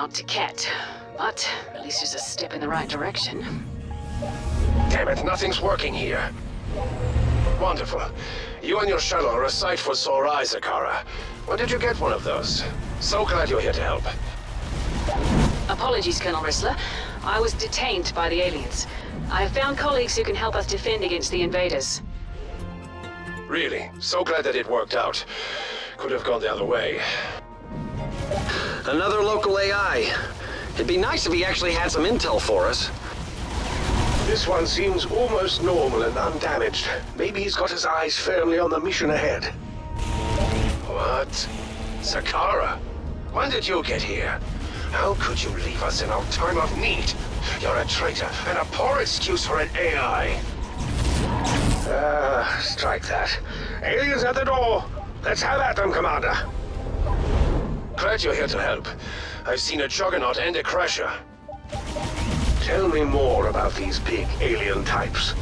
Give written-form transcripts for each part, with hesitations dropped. not to cat, but at least it's a step in the right direction. Damn it, nothing's working here. Wonderful. You and your shuttle are a sight for sore eyes, Akara. When did you get one of those? So glad you're here to help. Apologies, Colonel Ristler. I was detained by the aliens. I have found colleagues who can help us defend against the invaders. Really? So glad that it worked out. Could have gone the other way. Another local AI. It'd be nice if he actually had some intel for us. This one seems almost normal and undamaged. Maybe he's got his eyes firmly on the mission ahead. What? Sakara? When did you get here? How could you leave us in our time of need? You're a traitor and a poor excuse for an AI. Strike that. Aliens at the door! Let's have at them, Commander! Glad you're here to help. I've seen a Juggernaut and a Crusher. Tell me more about these big alien types.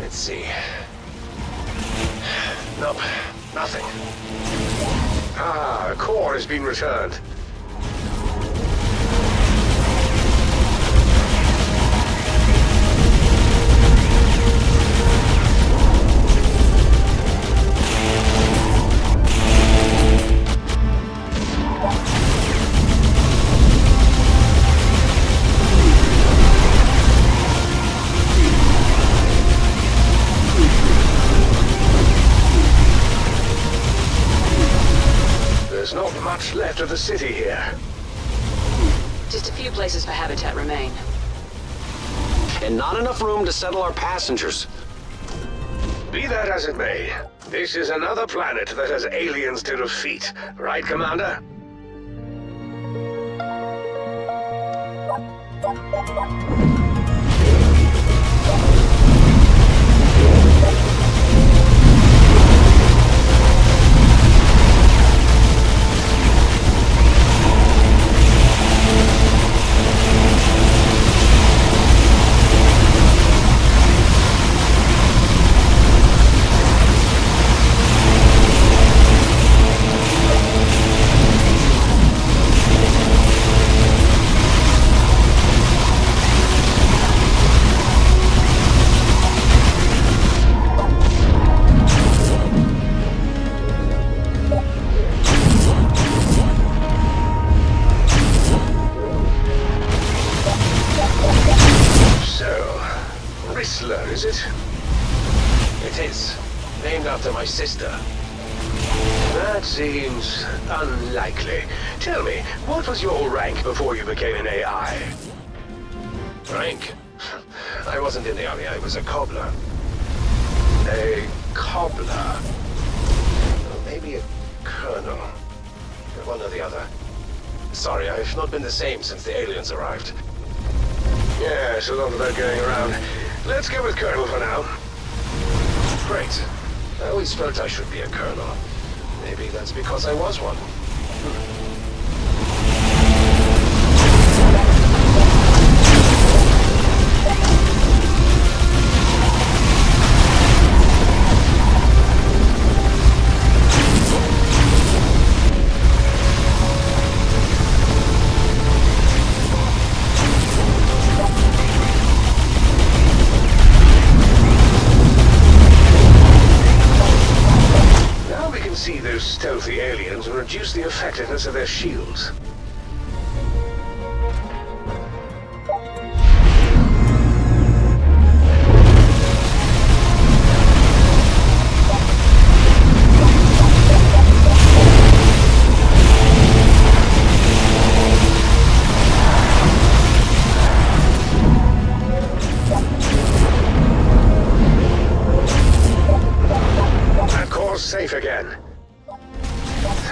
Let's see. Nope, nothing. Ah, a core has been returned. Left of the city here. Just a few places for habitat remain. And not enough room to settle our passengers. Be that as it may, this is another planet that has aliens to defeat. Right, Commander? Is it? It is. Named after my sister. That seems unlikely. Tell me, what was your rank before you became an AI? Rank? I wasn't in the army, I was a cobbler. A cobbler? Or maybe a colonel. One or the other. Sorry, I've not been the same since the aliens arrived. Yes, a lot of that going around. Let's go with Colonel for now. Great. I always felt I should be a colonel. Maybe that's because I was one. Stealthy aliens and reduce the effectiveness of their shields. Of course, safe again.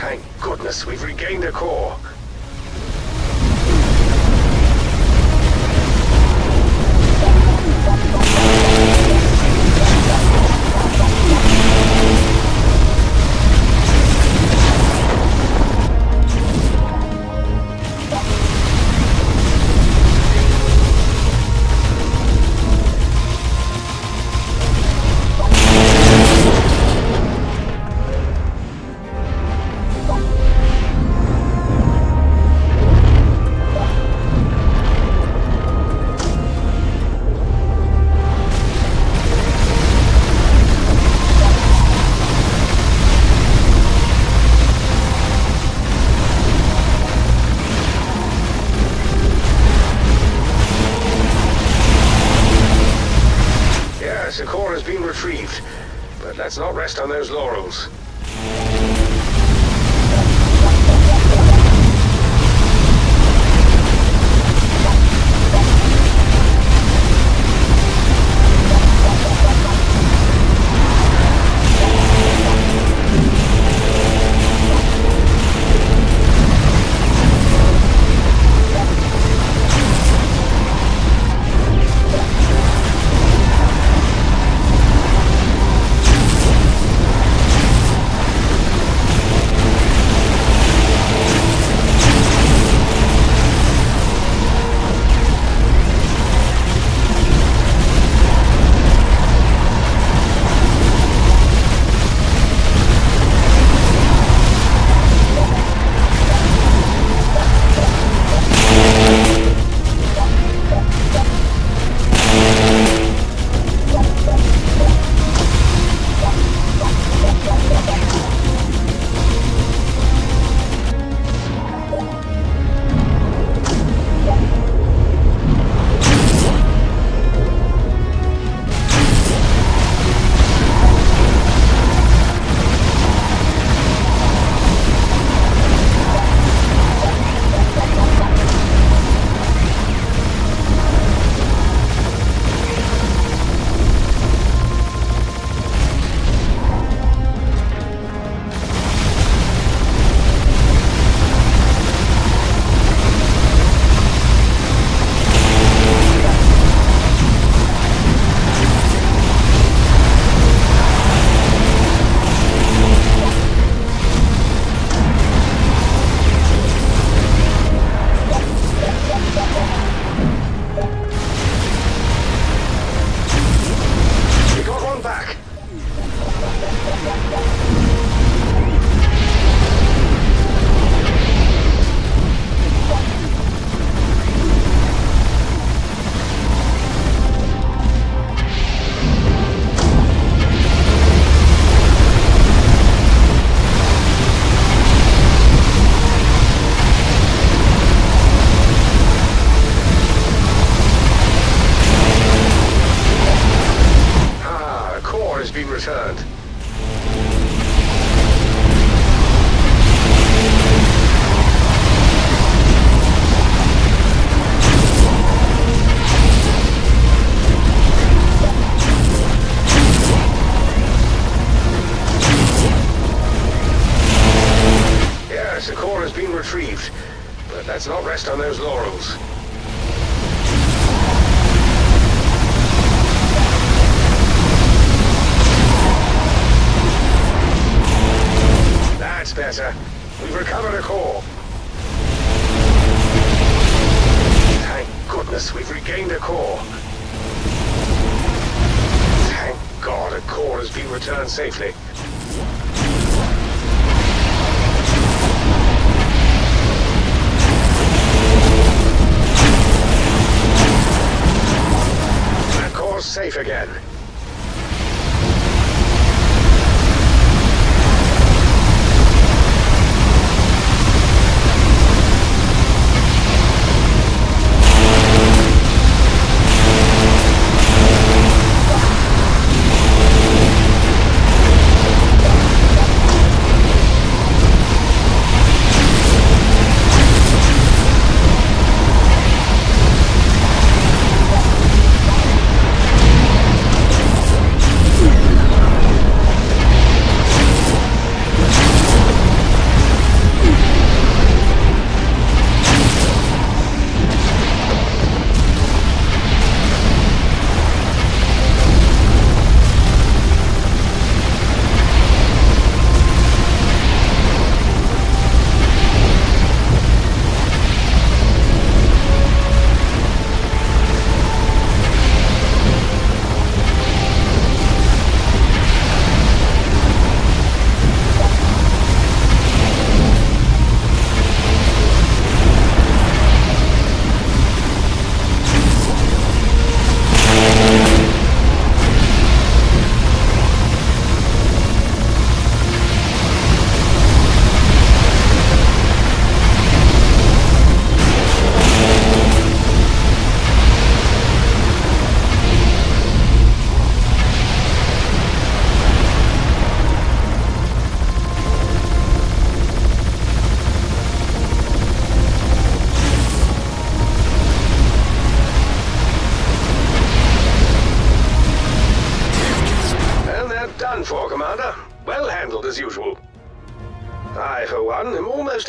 Thank goodness we've regained the core. Let's not rest on those laurels. Sakara has been retrieved, but let's not rest on those laurels. That's better. We've recovered a core. Thank goodness we've regained a core. Thank God a core has been returned safely. Safe again.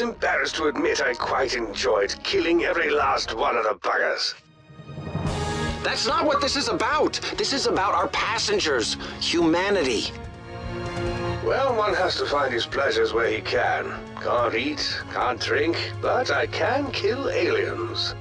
almost embarrassed to admit I quite enjoyed killing every last one of the buggers. That's not what this is about. This is about our passengers, humanity. Well, one has to find his pleasures where he can. Can't eat, can't drink, but I can kill aliens.